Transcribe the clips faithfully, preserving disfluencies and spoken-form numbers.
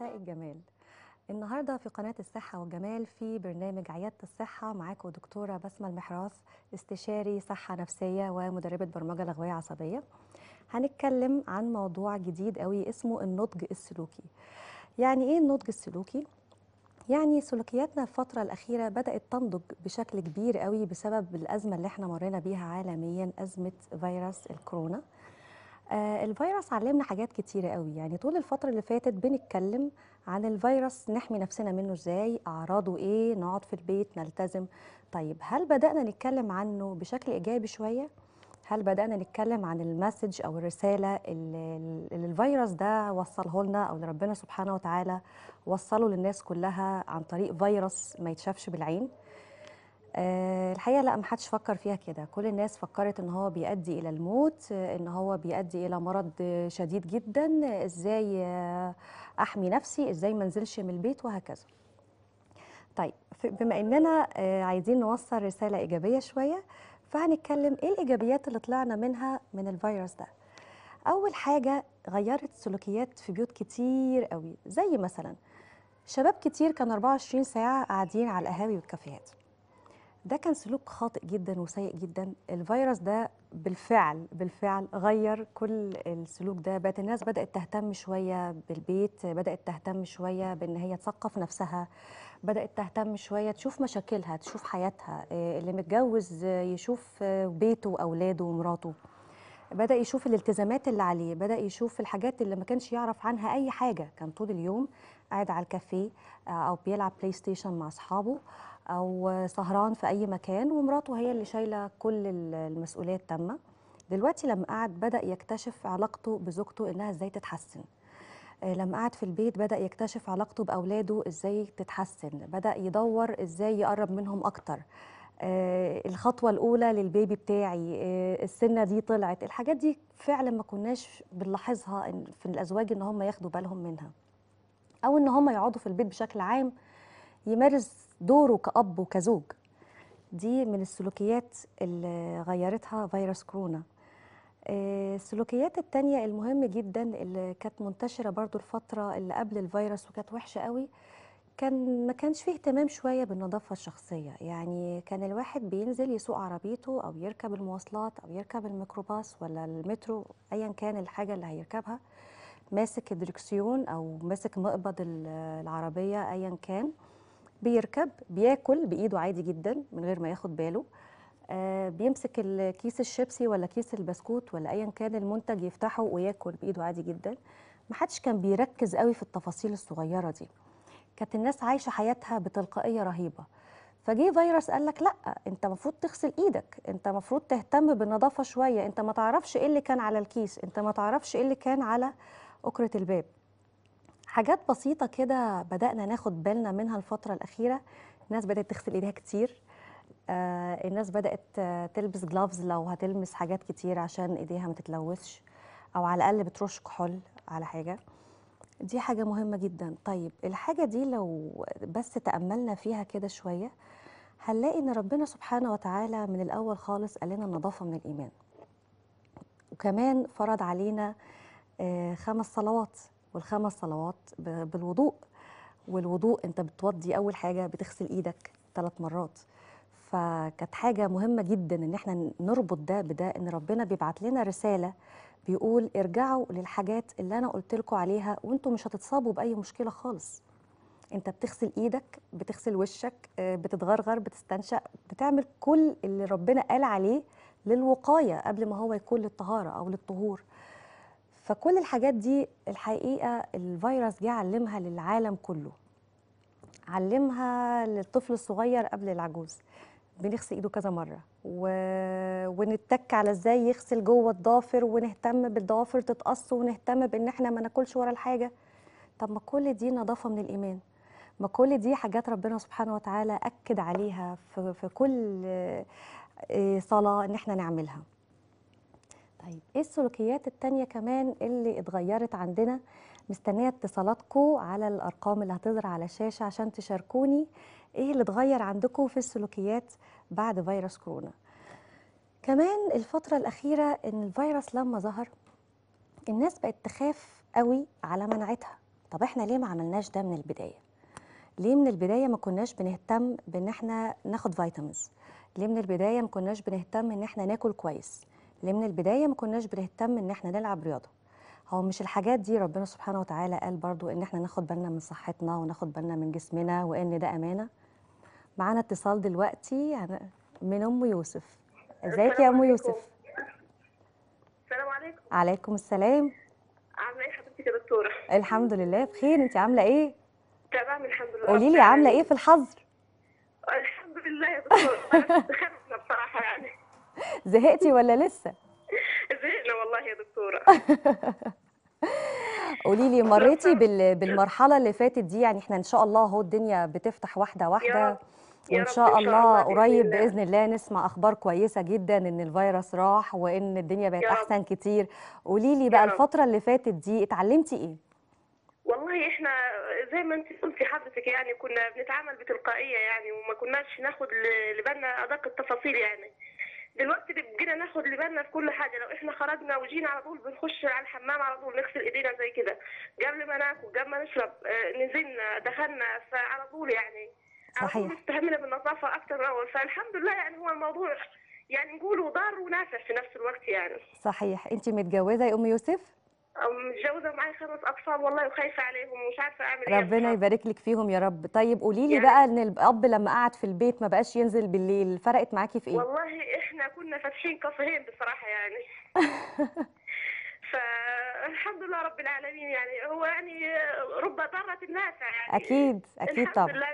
مساء الجمال. النهارده في قناة الصحة والجمال في برنامج عيادة الصحة معاكم دكتورة بسمة المحراث، استشاري صحة نفسية ومدربة برمجة لغوية عصبية. هنتكلم عن موضوع جديد قوي اسمه النضج السلوكي. يعني ايه النضج السلوكي؟ يعني سلوكياتنا الفترة الأخيرة بدأت تنضج بشكل كبير قوي بسبب الأزمة اللي احنا مرينا بيها عالميا، أزمة فيروس الكورونا. آه الفيروس علمنا حاجات كتيرة قوي، يعني طول الفترة اللي فاتت بنتكلم عن الفيروس، نحمي نفسنا منه ازاي، أعراضه ايه، نقعد في البيت، نلتزم. طيب هل بدأنا نتكلم عنه بشكل إيجابي شوية؟ هل بدأنا نتكلم عن المسج أو الرسالة اللي الفيروس ده وصله لنا أو اللي ربنا سبحانه وتعالى وصله للناس كلها عن طريق فيروس ما يتشافش بالعين؟ أه الحقيقة لا، محدش فكر فيها كده. كل الناس فكرت ان هو بيؤدي الى الموت، ان هو بيؤدي الى مرض شديد جدا، ازاي احمي نفسي، ازاي ما انزلش من البيت، وهكذا. طيب بما اننا عايزين نوصل رسالة ايجابية شوية، فهنتكلم ايه الايجابيات اللي طلعنا منها من الفيروس ده. اول حاجة غيرت سلوكيات في بيوت كتير قوي، زي مثلا شباب كتير كان أربعة وعشرين ساعة قاعدين على القهاوي والكافيهات. ده كان سلوك خاطئ جدا وسيء جدا. الفيروس ده بالفعل بالفعل غير كل السلوك ده. بقت الناس بدأت تهتم شوية بالبيت، بدأت تهتم شوية بأن هي تثقف نفسها، بدأت تهتم شوية تشوف مشاكلها، تشوف حياتها، اللي متجوز يشوف بيته وأولاده ومراته، بدأ يشوف الالتزامات اللي عليه، بدأ يشوف الحاجات اللي ما كانش يعرف عنها أي حاجة. كان طول اليوم قاعد على الكافيه أو بيلعب بلاي ستيشن مع أصحابه أو سهران في أي مكان، ومراته هي اللي شايلة كل المسؤولية التامة. دلوقتي لما قعد بدأ يكتشف علاقته بزوجته إنها إزاي تتحسن، لما قعد في البيت بدأ يكتشف علاقته بأولاده إزاي تتحسن، بدأ يدور إزاي يقرب منهم أكتر، الخطوة الأولى للبيبي بتاعي، السنة دي طلعت. الحاجات دي فعلا ما كناش بنلاحظها في الأزواج إن هم ياخدوا بالهم منها، أو إن هم يقعدوا في البيت بشكل عام يمارس دوره كأب وكزوج. دي من السلوكيات اللي غيرتها فيروس كورونا. السلوكيات التانية المهم جدا اللي كانت منتشرة برضو الفترة اللي قبل الفيروس وكانت وحشة قوي، كان ما كانش فيه اهتمام شوية بالنظافة الشخصية. يعني كان الواحد بينزل يسوق عربيته أو يركب المواصلات أو يركب الميكروباص ولا المترو، أيا كان الحاجة اللي هيركبها، ماسك الدركسيون أو ماسك مقبض العربية، أيا كان بيركب، بياكل بايده عادي جدا من غير ما ياخد باله، آه بيمسك كيس الشيبسي ولا كيس البسكوت ولا ايا كان المنتج يفتحه وياكل بايده عادي جدا. ما حدش كان بيركز قوي في التفاصيل الصغيره دي. كانت الناس عايشه حياتها بتلقائيه رهيبه. فجه فيروس قال لك لا، انت المفروض تغسل ايدك، انت المفروض تهتم بالنظافه شويه، انت ما تعرفش ايه اللي كان على الكيس، انت ما تعرفش ايه اللي كان على اكره الباب. حاجات بسيطة كده بدأنا ناخد بالنا منها الفترة الأخيرة. الناس بدأت تغسل إيديها كتير، آه الناس بدأت تلبس جلافز لو هتلمس حاجات كتير عشان إيديها ما تتلوثش، أو على الأقل بترش كحول على حاجة. دي حاجة مهمة جدا. طيب الحاجة دي لو بس تأملنا فيها كده شوية هنلاقي إن ربنا سبحانه وتعالى من الأول خالص قال لنا النظافة من الإيمان، وكمان فرض علينا آه خمس صلوات، والخمس صلوات بالوضوء. والوضوء انت بتوضي اول حاجه بتغسل ايدك ثلاث مرات. فكانت حاجه مهمه جدا ان احنا نربط ده بده، ان ربنا بيبعت لنا رساله بيقول ارجعوا للحاجات اللي انا قلت لكم عليها وانتم مش هتتصابوا باي مشكله خالص. انت بتغسل ايدك، بتغسل وشك، بتتغرغر، بتستنشق، بتعمل كل اللي ربنا قال عليه للوقايه قبل ما هو يكون للطهاره او للطهور. فكل الحاجات دي الحقيقة الفيروس جه علمها للعالم كله، علمها للطفل الصغير قبل العجوز، بنغسل ايده كذا مرة، و... ونتك على ازاي يغسل جوه الضافر، ونهتم بالضوافر تتقص، ونهتم بان احنا ما ناكلش ورا الحاجة. طب ما كل دي نظافة من الإيمان، ما كل دي حاجات ربنا سبحانه وتعالى أكد عليها في, في كل صلاة ان احنا نعملها. طيب ايه السلوكيات التانية كمان اللي اتغيرت عندنا؟ مستنيه اتصالاتكم على الارقام اللي هتظهر على الشاشه عشان تشاركوني ايه اللي اتغير عندكم في السلوكيات بعد فيروس كورونا. كمان الفتره الاخيره ان الفيروس لما ظهر الناس بقت تخاف قوي على مناعتها. طب احنا ليه ما عملناش ده من البدايه؟ ليه من البدايه ما كناش بنهتم بان احنا ناخد فيتامينز؟ ليه من البدايه ما كناش بنهتم ان احنا ناكل كويس؟ ليه من البدايه ما كناش بنهتم ان احنا نلعب رياضه؟ هو مش الحاجات دي ربنا سبحانه وتعالى قال برضو ان احنا ناخد بالنا من صحتنا وناخد بالنا من جسمنا وان ده امانه؟ معانا اتصال دلوقتي من ام يوسف. ازيك يا ام يوسف؟ السلام عليكم. عليكم السلام. عامله ايه حبيبتي يا دكتوره؟ الحمد لله بخير، انت عامله ايه؟ تمام الحمد لله. قولي لي عامله ايه في الحظر؟ الحمد لله يا دكتوره. دخلنا بصراحه يعني. زهقتي ولا لسه؟ زهقنا والله يا دكتوره. قولي لي مريتي بالمرحله اللي فاتت دي، يعني احنا ان شاء الله اهو الدنيا بتفتح واحده واحده وان شاء الله قريب باذن الله نسمع اخبار كويسه جدا ان الفيروس راح وان الدنيا بقت احسن كتير. قولي لي بقى الفتره اللي فاتت دي اتعلمتي ايه؟ والله احنا زي ما انت قلتي حضرتك يعني كنا بنتعامل بتلقائيه يعني وما كناش ناخد لبالنا ادق التفاصيل يعني. دلوقتي بقينا ناخد لبالنا في كل حاجه، لو احنا خرجنا وجينا على طول بنخش على الحمام على طول نغسل ايدينا زي كده، قبل ما ناكل قبل ما نشرب نزلنا دخلنا فعلى طول يعني صحيح استهمنا بالنظافه اكتر من الاول، فالحمد لله يعني هو الموضوع يعني نقوله ضار ونافع في نفس الوقت يعني. صحيح، انت متجوزه يا ام يوسف؟ متجوزه معايا خمس اطفال والله وخايفه عليهم ومش عارفه اعمل ايه. ربنا يبارك لك فيهم يا رب. طيب قولي لي يعني بقى ان الاب لما قعد في البيت ما بقاش ينزل بالليل، فرقت معاكي في ايه؟ والله احنا كنا فاتحين كافيهين بصراحه يعني. فالحمد لله رب العالمين يعني هو يعني رب ضاره نافع يعني. اكيد اكيد طبعا. الحمد لله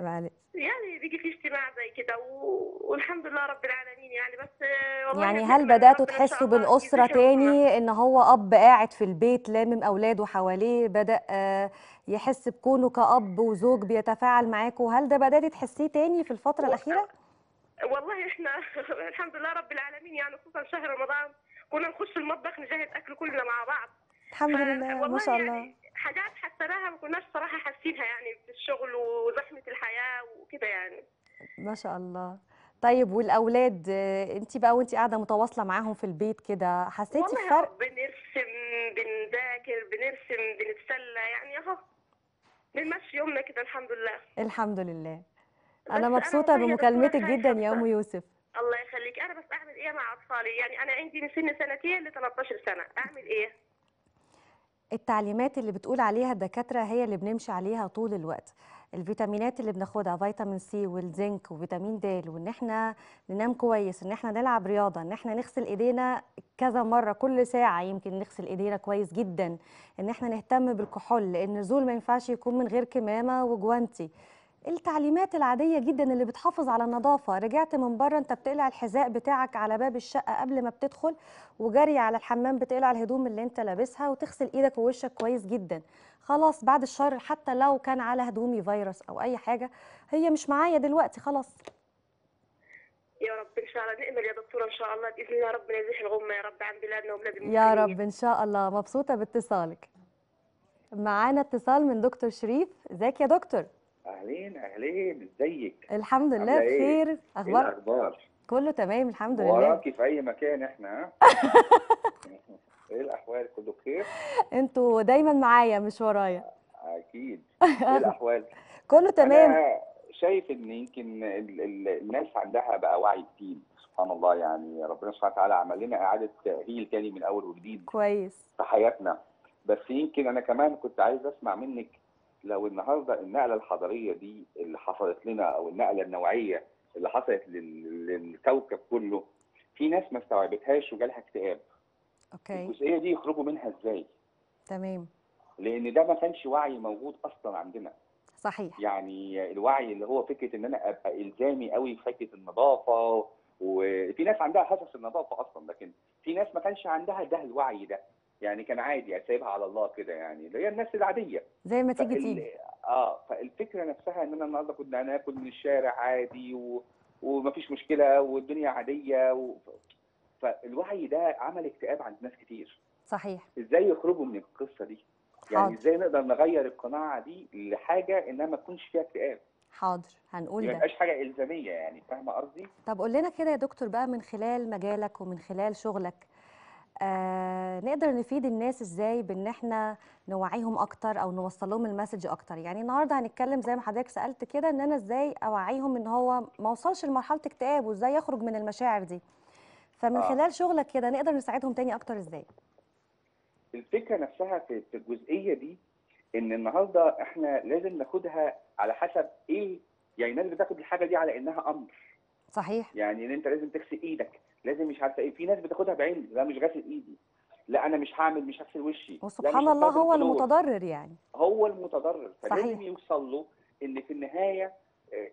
معلش يعني بيجي في اجتماع زي كده والحمد لله رب العالمين يعني بس والله يعني. هل بداتوا تحسوا بالاسره تاني ان هو اب قاعد في البيت لامم اولاده حواليه، بدا يحس بكونه كاب وزوج بيتفاعل معاكوا؟ هل ده بداتي تحسيه تاني في الفتره الاخيره؟ والله احنا الحمد لله رب العالمين يعني خصوصا شهر رمضان كنا نخش المطبخ نجهز اكل كلنا مع بعض الحمد لله ما شاء الله يعني حاجات حسناها ما كناش صراحه حاسينها يعني في الشغل وزحمه الحياه وكده يعني ما شاء الله. طيب والاولاد انت بقى وانت قاعده متواصله معاهم في البيت كده حسيتي بفرق؟ بنرسم بنذاكر بنرسم بنتسلى يعني اهو بنمشي يومنا كده الحمد لله. الحمد لله. انا مبسوطه أنا بمكالمتك جدا يا ام يوسف. الله يخليك. انا بس اعمل ايه مع اطفالي يعني انا عندي من سن سنتين ل ثلاثة عشر سنه اعمل ايه؟ التعليمات اللي بتقول عليها الدكاتره هي اللي بنمشي عليها طول الوقت. الفيتامينات اللي بناخدها فيتامين سي والزنك وفيتامين د وان احنا ننام كويس، ان احنا نلعب رياضه، ان احنا نغسل ايدينا كذا مره كل ساعه يمكن نغسل ايدينا كويس جدا، ان احنا نهتم بالكحول لان النزول ما ينفعش يكون من غير كمامه وجوانتي. التعليمات العاديه جدا اللي بتحافظ على النظافه، رجعت من بره انت بتقلع الحذاء بتاعك على باب الشقه قبل ما بتدخل وجري على الحمام بتقلع الهدوم اللي انت لابسها وتغسل ايدك ووشك كويس جدا. خلاص بعد الشر حتى لو كان على هدومي فيروس او اي حاجه هي مش معايا دلوقتي خلاص. يا رب ان شاء الله نأمل يا دكتوره ان شاء الله باذن الله ربنا يزيح الغمه يا رب عن بلادنا وبلاد المسلمين يا رب ان شاء الله. مبسوطه باتصالك. معانا اتصال من دكتور شريف. ازيك يا دكتور؟ اهلين اهلين ازيك؟ الحمد لله بخير. إيه؟ اخبار إيه الاخبار؟ كله تمام الحمد لله. وراكي في اي مكان احنا. ايه الاحوال كله بخير؟ انتوا دايما معايا مش ورايا. اكيد. ايه الاحوال؟ كله تمام. انا شايف ان يمكن ال ال الناس عندها بقى وعي كتير سبحان الله يعني ربنا سبحانه وتعالى عمل لنا اعاده تاهيل تاني من اول وجديد كويس في حياتنا. بس يمكن انا كمان كنت عايز اسمع منك لو النهارده النقله الحضاريه دي اللي حصلت لنا او النقله النوعيه اللي حصلت للكوكب كله في ناس ما استوعبتهاش وجالها اكتئاب. اوكي. الجزئيه دي يخرجوا منها ازاي؟ تمام. لان ده ما كانش وعي موجود اصلا عندنا. صحيح. يعني الوعي اللي هو فكره ان انا ابقى الزامي قوي في فكره النظافه وفي ناس عندها هسس النظافه اصلا لكن في ناس ما كانش عندها ده الوعي ده. يعني كان عادي سايبها على الله كده يعني اللي هي الناس العاديه زي ما تيجي تيجي اه. فالفكره نفسها ان انا النهارده كنا ناكل من الشارع عادي و... ومفيش مشكله والدنيا عاديه و... فالوعي ده عمل اكتئاب عند ناس كتير. صحيح. ازاي يخرجوا من القصه دي؟ يعني حاضر. ازاي نقدر نغير القناعه دي لحاجه انها ما تكونش فيها اكتئاب؟ حاضر هنقول ده ما يبقاش حاجه الزاميه يعني فاهمه قصدي؟ طب قول لنا كده يا دكتور بقى من خلال مجالك ومن خلال شغلك آه نقدر نفيد الناس ازاي بان احنا نوعيهم اكتر او نوصل لهم المسج اكتر؟ يعني النهارده هنتكلم زي ما حضرتك سالت كده ان انا ازاي اوعيهم ان هو ما وصلش لمرحله اكتئاب وازاي يخرج من المشاعر دي، فمن آه. خلال شغلك كده نقدر نساعدهم تاني اكتر ازاي؟ الفكره نفسها في الجزئيه دي ان النهارده احنا لازم ناخدها على حسب ايه، يعني الناس بتاخد الحاجه دي على انها امر صحيح، يعني ان انت لازم تغسل ايدك، لازم مش عارفه ايه، في ناس بتاخدها بعين، لا مش غاسل ايدي، لا انا مش هعمل، مش هغسل وشي، وسبحان الله هو المتضرر، يعني هو المتضرر، فلازم يوصل له ان في النهايه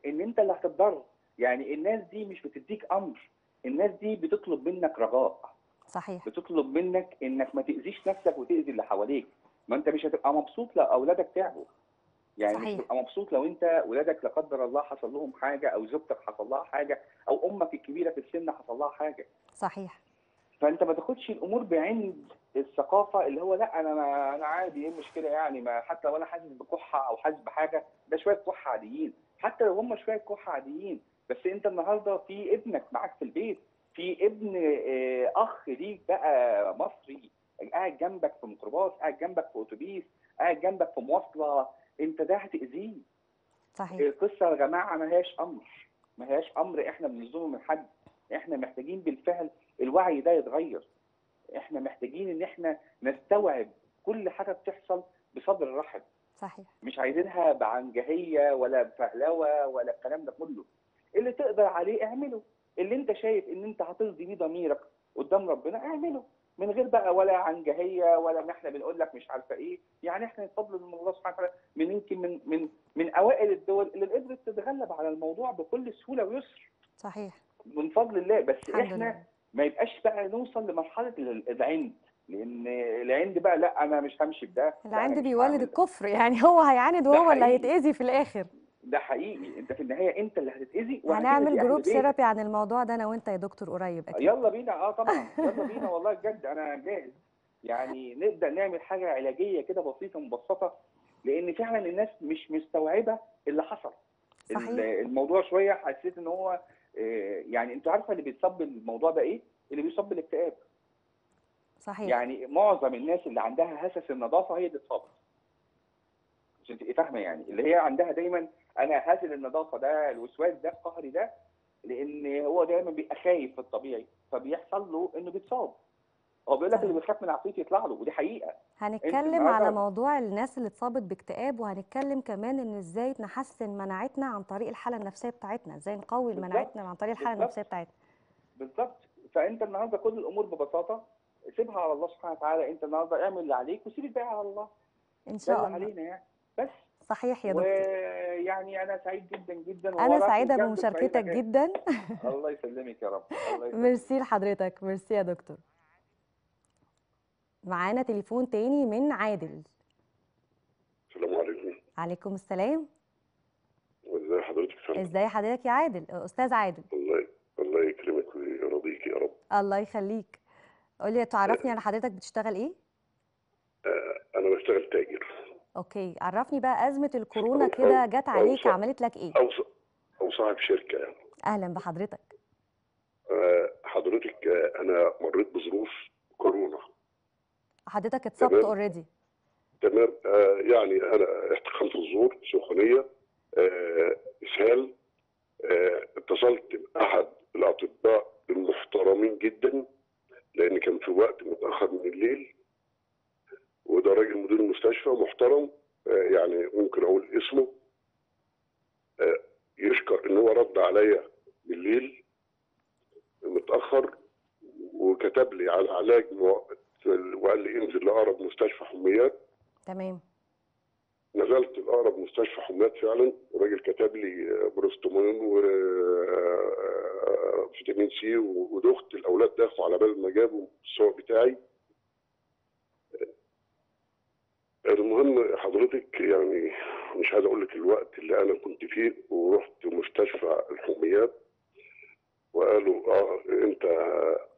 ان انت اللي هتتضرر، يعني الناس دي مش بتديك امر، الناس دي بتطلب منك رجاء صحيح، بتطلب منك انك ما تاذيش نفسك وتاذي اللي حواليك، ما انت مش هتبقى مبسوط لو اولادك تعبوا، يعني صحيح. مش هتبقى مبسوط لو انت ولادك لا قدر الله حصل لهم حاجه، او زوجتك حصل لها حاجه، او امك الكبيره في السن حصل لها حاجه صحيح، فانت ما تاخدش الامور بعند الثقافه اللي هو لا انا ما انا عادي، ايه المشكله يعني، ما حتى وانا حاسس بكحه او حاسس بحاجه، ده شويه كحه عاديين، حتى لو هم شويه كحه عاديين، بس انت النهارده في ابنك معاك في البيت، في ابن اخ ليك بقى مصري قاعد جنبك في ميكروباص، قاعد جنبك في اتوبيس، قاعد جنبك في مواصله، انت ده هتاذيه صحيح. القصه يا جماعه ما هياش امر، ما هياش امر احنا بنظلمه من حد، احنا محتاجين بالفعل الوعي ده يتغير، احنا محتاجين ان احنا نستوعب كل حاجه بتحصل بصدر رحب صحيح، مش عايزينها بعنجهيه ولا بفهلوه ولا الكلام ده كله، اللي تقدر عليه اعمله، اللي انت شايف ان انت هترضي بيه ضميرك قدام ربنا اعمله، من غير بقى ولا عنجهيه ولا ان احنا بنقول لك مش عارفه ايه، يعني احنا بفضل من الله سبحانه وتعالى من يمكن من من من اوائل الدول اللي قدرت تتغلب على الموضوع بكل سهوله ويسر صحيح، من فضل الله، بس احنا ما يبقاش بقى نوصل لمرحله العند، لان العند بقى لا انا مش همشي بده، العند بيولد الكفر، يعني هو هيعاند وهو اللي هيتاذي في الاخر، ده حقيقي، انت في النهايه انت اللي هتتاذي. هنعمل جروب ثيرابي عن الموضوع ده انا وانت يا دكتور قريب اكيد. يلا بينا، اه طبعا يلا بينا والله بجد انا جاهز، يعني نبدا نعمل حاجه علاجيه كده بسيطه مبسطه، لان فعلا الناس مش مستوعبه اللي حصل صحيح. الموضوع شويه حسيت ان هو يعني انتوا عارفه اللي بيتصب الموضوع ده ايه؟ اللي بيصب الاكتئاب صحيح، يعني معظم الناس اللي عندها هسس النظافه هي اللي اتصابت، عشان تبقي فاهمه، يعني اللي هي عندها دايما انا هازل النظافه ده، الوسواس ده، القهري ده، لان هو دايما بيبقى خايف في الطبيعي، فبيحصل له انه بيتصاب، هو بيقول لك اللي بيخاف من عفريت يطلع له، ودي حقيقه. هنتكلم على موضوع الناس اللي اتصابت باكتئاب، وهنتكلم كمان ان ازاي نحسن مناعتنا عن طريق الحاله النفسيه بتاعتنا، ازاي نقوي مناعتنا عن طريق الحاله النفسيه بتاعتنا بالظبط. فانت النهارده كل الامور ببساطه سيبها على الله سبحانه وتعالى، انت النهارده اعمل اللي عليك وسيب الباقي على الله ان شاء الله علينا يعني بس صحيح يا دكتور. يعني انا سعيد جدا جدا، انا سعيده بمشاركتك جدا الله يسلمك يا رب، الله يسلمك. ميرسي لحضرتك، ميرسي يا دكتور. معانا تليفون تاني من عادل. السلام عليكم. عليكم السلام. ازي حضرتك سلام. ازي حضرتك يا عادل، استاذ عادل. الله الله يكرمك ويرضيك يا رب. الله يخليك. قولي تعرفني على حضرتك بتشتغل ايه؟ انا بشتغل تاجر. اوكي، عرفني بقى ازمه الكورونا كده جت عليك عملت لك ايه؟ او او صاحب شركه يعني. اهلا بحضرتك. أه حضرتك انا مريت بظروف كورونا. حضرتك اتصبت اوريدي؟ تمام. أه يعني انا احتقنت الزور، سخونيه، أه اسهال، أه اتصلت باحد الاطباء المحترمين جدا، لان كان في وقت متاخر من الليل، وده راجل مدير مستشفى محترم، يعني ممكن اقول اسمه، يشكر ان هو رد عليا بالليل متاخر، وكتب لي على علاج وقال لي انزل لاقرب مستشفى حميات. تمام. نزلت لاقرب مستشفى حميات فعلا، الراجل كتب لي بروستومون وفيتامين سي، ودخت الاولاد داخلوا على بال ما جابوا الصور بتاعي. المهم حضرتك يعني مش عايز اقول لك الوقت اللي انا كنت فيه، ورحت مستشفى الحميات وقالوا اه انت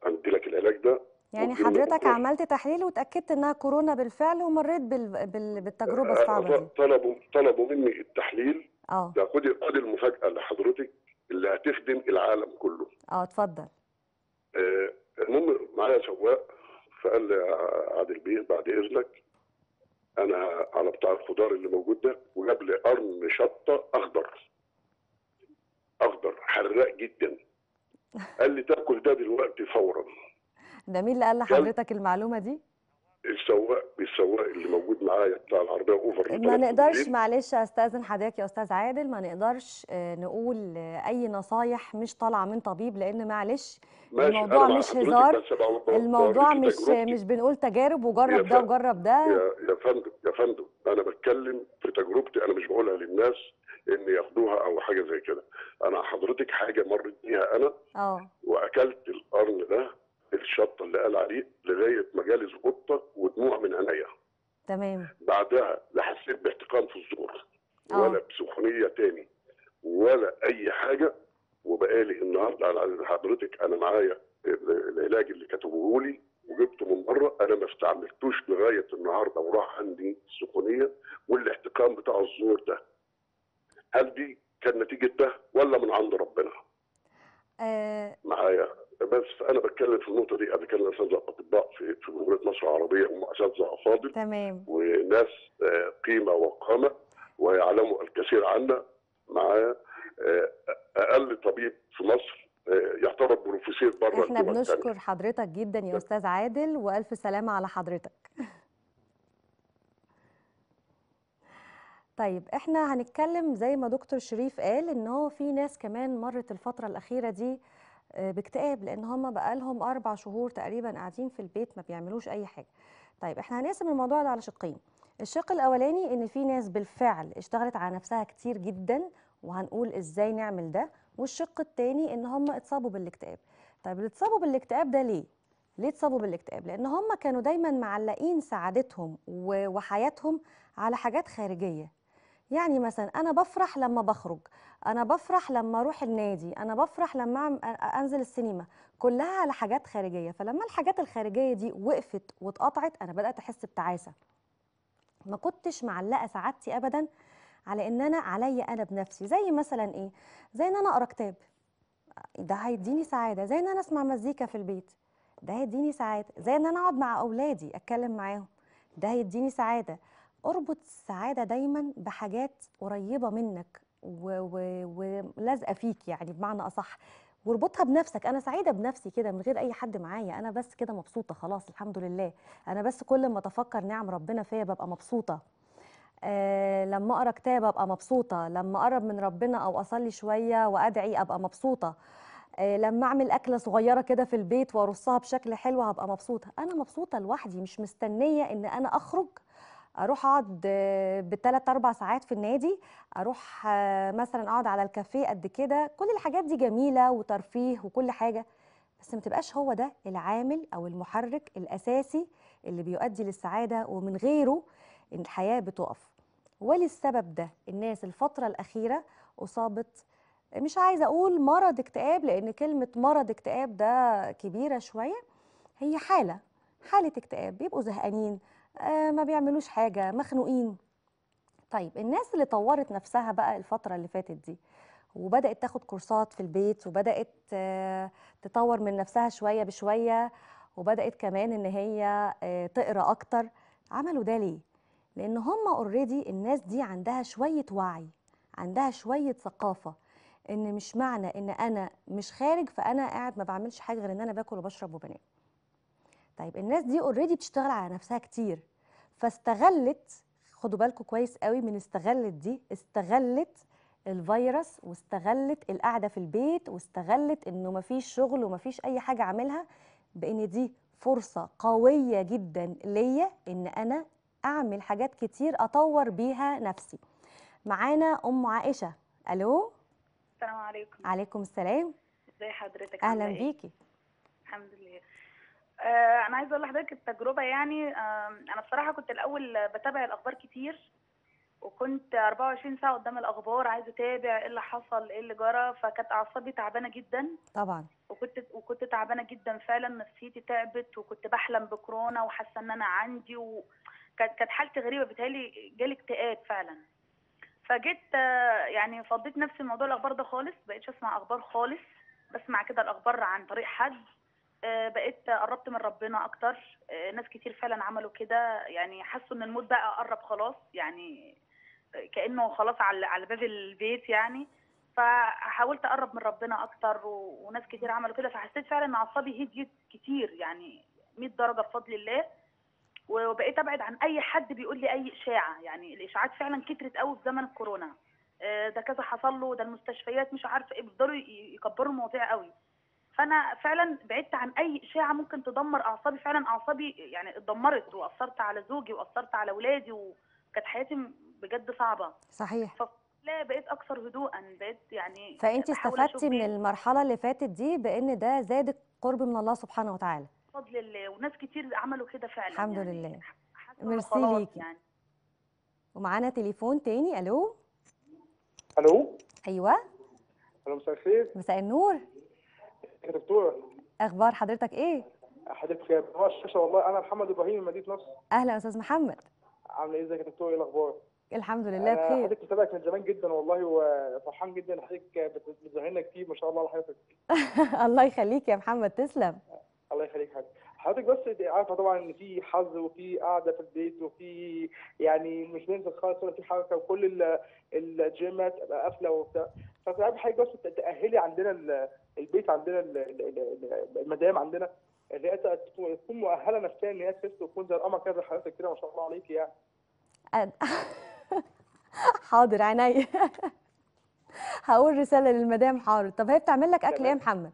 هندي لك العلاج ده. يعني حضرتك عملت تحليل وتاكدت انها كورونا بالفعل ومريت بالتجربه الصعبه دي. طلبوا طلبوا مني التحليل. اه ده خدي خدي المفاجاه لحضرتك اللي هتخدم العالم كله. اه اتفضل. المهم معايا سواق فقال لي عادل بيه بعد اذنك انا على بتاع الخضار اللي موجود ده، وجاب لي قرن شطه اخضر اخضر حراق جدا. قال لي تاكل ده دلوقتي فورا. ده مين اللي قال لحضرتك المعلومه دي؟ السواق السواق اللي موجود معايا بتاع العربيه اوفر. ما نقدرش، معلش استاذن حضرتك يا استاذ عادل، ما نقدرش نقول اي نصايح مش طالعه من طبيب، لان معلش الموضوع مش هزار، الموضوع مش مش بنقول تجارب وجرب ده وجرب ده. يا فندم يا فندم انا بتكلم في تجربتي، انا مش بقولها للناس ان ياخدوها او حاجه زي كده. انا حضرتك حاجه مرت بيها انا اه واكلت القرن ده الشطه اللي قال عليه لغايه ما جالي القطه ودموع من عينيا. تمام. بعدها لا حسيت باحتقان في الزور ولا بسخونيه تاني ولا اي حاجه، وبقالي النهارده على حضرتك انا معايا العلاج اللي كتبوه لي وجبته من بره، انا ما استعملتوش لغايه النهارده وراح عندي السخونيه والاحتقان بتاع الزور ده. هل دي كان نتيجه ده ولا من عند ربنا؟ أه معايا بس انا بتكلم في النقطه دي. انا كان اساتذه اطباء في في جمهوريه مصر العربيه، هم اساتذه افاضل. تمام. وناس قيمه وقامه ويعلموا الكثير عنا. مع اقل طبيب في مصر يعتبر بروفيسور بره. احنا بنشكر حضرتك جدا يا استاذ عادل والف سلامه على حضرتك. طيب احنا هنتكلم زي ما دكتور شريف قال ان هو في ناس كمان مرت الفتره الاخيره دي باكتئاب، لان هم بقالهم اربع شهور تقريبا قاعدين في البيت ما بيعملوش اي حاجه. طيب احنا هنقسم الموضوع ده على شقين. الشق الاولاني ان في ناس بالفعل اشتغلت على نفسها كتير جدا وهنقول ازاي نعمل ده، والشق الثاني ان هم اتصابوا بالاكتئاب. طيب اللي اتصابوا بالاكتئاب ده ليه؟ ليه اتصابوا بالاكتئاب؟ لان هم كانوا دايما معلقين سعادتهم وحياتهم على حاجات خارجيه. يعني مثلا أنا بفرح لما بخرج، أنا بفرح لما أروح النادي، أنا بفرح لما أنزل السينما، كلها على حاجات خارجية. فلما الحاجات الخارجية دي وقفت واتقطعت أنا بدأت أحس بتعاسة. ما كنتش معلقة سعادتي أبدا على إن أنا عليا أنا بنفسي، زي مثلا إيه؟ زي إن أنا أقرأ كتاب، ده هيديني سعادة. زي إن أنا أسمع مزيكا في البيت، ده هيديني سعادة. زي إن أنا أقعد مع أولادي أتكلم معاهم، ده هيديني سعادة. اربط السعادة دايما بحاجات قريبة منك ولازقة فيك، يعني بمعنى أصح، واربطها بنفسك. أنا سعيدة بنفسي كده من غير أي حد معايا، أنا بس كده مبسوطة خلاص الحمد لله. أنا بس كل ما أتفكر نعم ربنا فيا ببقى مبسوطة. أه لما أقرأ كتاب أبقى مبسوطة، لما أقرب من ربنا أو أصلي شوية وأدعي أبقى مبسوطة، أه لما أعمل أكلة صغيرة كده في البيت وأرصها بشكل حلو هبقى مبسوطة. أنا مبسوطة لوحدي، مش مستنية إن أنا أخرج اروح اقعد بالثلاث اربع ساعات في النادي، اروح مثلا اقعد على الكافيه قد كده. كل الحاجات دي جميله وترفيه وكل حاجه، بس ما تبقاش هو ده العامل او المحرك الاساسي اللي بيؤدي للسعاده، ومن غيره ان الحياه بتقف. وللسبب ده الناس الفتره الاخيره اصابت، مش عايزه اقول مرض اكتئاب لان كلمه مرض اكتئاب ده كبيره شويه، هي حاله حاله اكتئاب. بيبقوا زهقانين، آه ما بيعملوش حاجة، مخنوقين. طيب الناس اللي طورت نفسها بقى الفترة اللي فاتت دي وبدأت تاخد كورسات في البيت وبدأت آه تطور من نفسها شوية بشوية، وبدأت كمان ان هي آه تقرأ أكتر، عملوا ده ليه؟ لأن هم اوريدي الناس دي عندها شوية وعي، عندها شوية ثقافة، ان مش معنى ان أنا مش خارج فأنا قاعد ما بعملش حاجة غير ان أنا باكل وبشرب وبنام. طيب الناس دي اوريدي بتشتغل على نفسها كتير، فاستغلت، خدوا بالكم كويس قوي من استغلت دي، استغلت الفيروس واستغلت القعده في البيت واستغلت انه مفيش شغل ومفيش اي حاجه اعملها، بان دي فرصه قويه جدا ليا ان انا اعمل حاجات كتير اطور بيها نفسي. معانا ام عائشه. الو، السلام عليكم. عليكم السلام، ازي حضرتك؟ اهلا بيكي. الحمد لله. آه انا عايزه اقول لحضرتك التجربه، يعني آه انا بصراحه كنت الاول بتابع الاخبار كتير، وكنت اربعة وعشرين ساعه قدام الاخبار، عايزه اتابع ايه اللي حصل ايه اللي جرى، فكانت اعصابي تعبانه جدا طبعا، وكنت وكنت تعبانه جدا فعلا، نفسيتي تعبت، وكنت بحلم بكورونا وحاسه ان انا عندي، وكانت كانت حالتي غريبه، بتهيألي جالي اكتئاب فعلا. فجيت آه يعني فضيت نفسي من موضوع الاخبار ده خالص، بقيتش اسمع اخبار خالص، بسمع كده الاخبار عن طريق حد بقيت قربت من ربنا اكتر. ناس كتير فعلا عملوا كده، يعني حسوا ان الموت بقى قرب خلاص، يعني كانه خلاص على على باب البيت يعني. فحاولت اقرب من ربنا اكتر وناس كتير عملوا كده، فحسيت فعلا ان اعصابي هديت كتير يعني مية درجه بفضل الله. وبقيت ابعد عن اي حد بيقول لي اي اشاعه، يعني الاشاعات فعلا كترت قوي في زمن الكورونا، ده كذا حصل له، ده المستشفيات مش عارفه ايه، بيفضلوا يكبروا المواضيع قوي. فانا فعلا بعدت عن اي اشاعه ممكن تدمر اعصابي، فعلا اعصابي يعني اتدمرت واثرت على زوجي واثرت على اولادي، وكانت حياتي بجد صعبه. صحيح. لا بقيت اكثر هدوءا، بقيت يعني. فانت استفدتي من المرحله اللي فاتت دي بان ده زادك قرب من الله سبحانه وتعالى بفضل الله، وناس كتير عملوا كده فعلا الحمد يعني لله. ميرسي ليكي يعني. ومعانا تليفون تاني. الو. الو. ايوه. الو، مساء الخير. مساء النور يا دكتوره، اخبار حضرتك ايه؟ حضرتك بخير. هو الشاشه والله. انا محمد ابراهيم من مدينه نصر. اهلا يا استاذ محمد، عامل ايه؟ ازيك يا دكتوره، ايه الاخبار؟ الحمد لله بخير. حضرتك متابعك من زمان جدا والله، وفرحان جدا ان حضرتك بتظهرنا كتير ما شاء الله على حضرتك. الله يخليك يا محمد، تسلم. الله يخليك حاجة. حضرتك بس عارفه طبعا ان في حظ وفي قاعده في البيت وفي يعني مش ننزل خالص ولا في حركه، وكل الجيمات قافله وبتاع، فعايز حضرتك بس تاهلي عندنا البيت، عندنا المدام عندنا اللي هي تكون مؤهله نفسيا ان هي تفيد وتكون زي القمر كده حضرتك كده ما شاء الله عليك يعني. حاضر عينيا. هقول رساله للمدام. حاضر. طب هي بتعمل لك اكل ايه يا محمد؟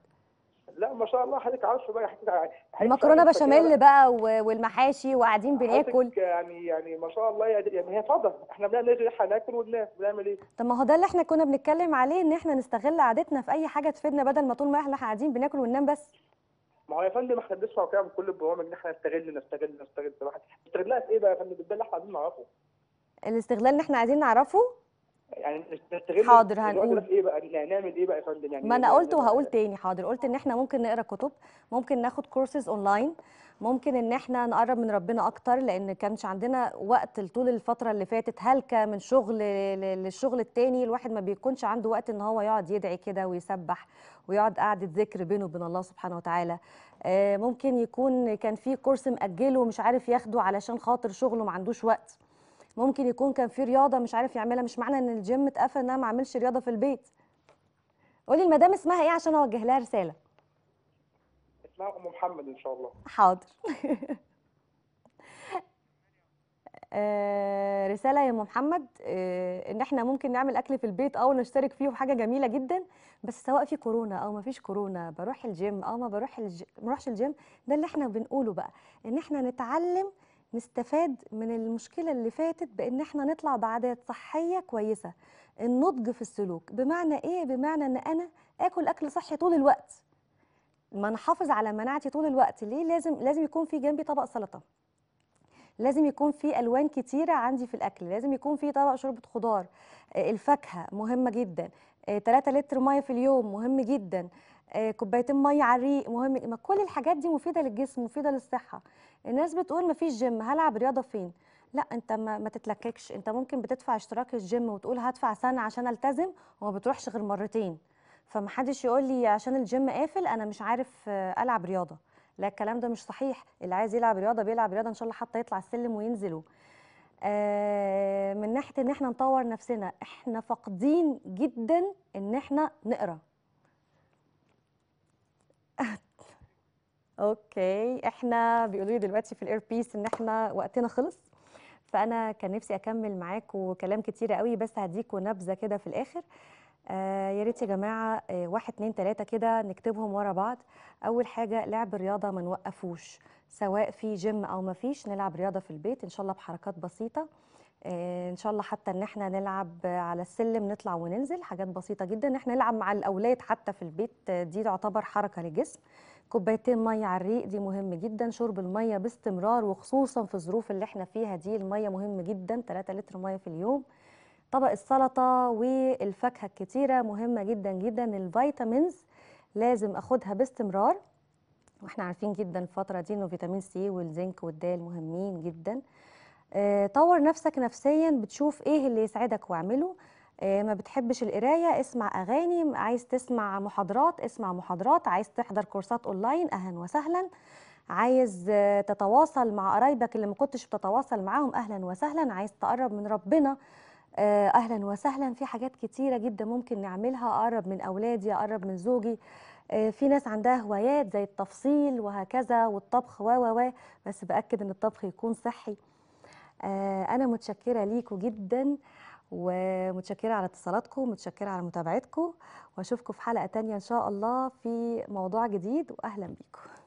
لا ما شاء الله حضرتك عارفه بقى، حضرتك المكرونه بشاميل بقى والمحاشي وقاعدين بناكل يعني يعني ما شاء الله يعني. هي فضل احنا بنعمل احنا ناكل والناس بنعمل ايه؟ طب ما هو ده اللي احنا كنا بنتكلم عليه، ان احنا نستغل عادتنا في اي حاجه تفيدنا بدل ما طول ما احنا قاعدين بناكل وننام بس. ما هو يا فندم احنا بنسمع كده من كل البرامج ان احنا نستغل نستغل نستغل صراحه. نستغلها في ايه بقى يا فندم؟ ده اللي احنا عايزين نعرفه. الاستغلال اللي احنا عايزين نعرفه يعني نستغل. حاضر. هنقول ايه بقى؟ هنعمل ايه بقى يا فندم يعني؟ ما انا قلت وهقول تاني. حاضر. قلت ان احنا ممكن نقرا كتب، ممكن ناخد كورسز اونلاين، ممكن ان احنا نقرب من ربنا اكتر، لان كانش عندنا وقت طول الفتره اللي فاتت، هلكه من شغل للشغل التاني، الواحد ما بيكونش عنده وقت ان هو يقعد يدعي كده ويسبح ويقعد قعده ذكر بينه وبين الله سبحانه وتعالى. ممكن يكون كان في كورس مأجله ومش عارف ياخده علشان خاطر شغله ما عندوش وقت. ممكن يكون كان في رياضه مش عارف يعملها، مش معنى ان الجيم اتقفل ان انا ما اعملش رياضه في البيت. قولي المدام اسمها ايه عشان اوجه لها رساله. اسمها ام محمد ان شاء الله. حاضر. آه رساله يا ام محمد، آه ان احنا ممكن نعمل اكل في البيت او نشترك فيه وحاجه جميله جدا، بس سواء في كورونا او ما فيش كورونا، بروح الجيم او ما بروح الج... ما بروحش الجيم، ده اللي احنا بنقوله بقى، ان احنا نتعلم نستفاد من المشكلة اللي فاتت بإن احنا نطلع بعادات صحية كويسة. النضج في السلوك بمعنى إيه؟ بمعنى إن أنا آكل أكل صحي طول الوقت، ما نحافظ على مناعتي طول الوقت. ليه؟ لازم لازم يكون في جنبي طبق سلطة، لازم يكون في ألوان كتيرة عندي في الأكل، لازم يكون في طبق شوربة خضار، الفاكهة مهمة جدا، تلاتة لتر مية في اليوم مهم جدا، كوبايتين ميه على الريق مهم. ما كل الحاجات دي مفيده للجسم مفيده للصحه. الناس بتقول مفيش جيم، هلعب رياضه فين؟ لا انت ما, ما تتلككش، انت ممكن بتدفع اشتراك الجيم وتقول هدفع سنه عشان التزم وما بتروحش غير مرتين، فمحدش يقول لي عشان الجيم قافل انا مش عارف العب رياضه. لا الكلام ده مش صحيح، اللي عايز يلعب رياضه بيلعب رياضه ان شاء الله حتى يطلع السلم وينزله. آه من ناحيه ان احنا نطور نفسنا، احنا فاقدين جدا ان احنا نقرا. اوكي احنا بيقولوا لي دلوقتي في الاير بيس ان احنا وقتنا خلص، فانا كان نفسي اكمل معاكم كلام كتير قوي، بس هديكوا نبذه كده في الاخر. آه يا ريت يا جماعه آه واحد اتنين تلاته كده نكتبهم ورا بعض. اول حاجه لعب الرياضه ما نوقفوش، سواء في جيم او ما فيش نلعب رياضه في البيت ان شاء الله بحركات بسيطه، آه ان شاء الله حتى ان احنا نلعب على السلم نطلع وننزل، حاجات بسيطه جدا ان احنا نلعب مع الاولاد حتى في البيت، دي تعتبر حركه للجسم. كوبايتين ميه على الريق دي مهم جدا، شرب الميه باستمرار وخصوصا في الظروف اللي احنا فيها دي الميه مهم جدا، تلاتة لتر ميه في اليوم. طبق السلطه والفاكهه الكتيره مهمه جدا جدا. الفيتامينز لازم اخدها باستمرار، واحنا عارفين جدا الفتره دي انه فيتامين سي والزنك والدال مهمين جدا. طور نفسك نفسيا، بتشوف ايه اللي يسعدك واعمله. ما بتحبش القرايه اسمع اغاني، عايز تسمع محاضرات اسمع محاضرات، عايز تحضر كورسات اونلاين اهلا وسهلا، عايز تتواصل مع قرايبك اللي ما كنتش بتتواصل معاهم اهلا وسهلا، عايز تقرب من ربنا اهلا وسهلا. في حاجات كتيره جدا ممكن نعملها، اقرب من اولادي، اقرب من زوجي. في ناس عندها هوايات زي التفصيل وهكذا والطبخ و و بس باكد ان الطبخ يكون صحي. انا متشكره ليكم جدا ومتشكره على اتصالاتكم ومتشكره على متابعتكم، واشوفكم في حلقه تانية ان شاء الله في موضوع جديد، واهلا بيكم.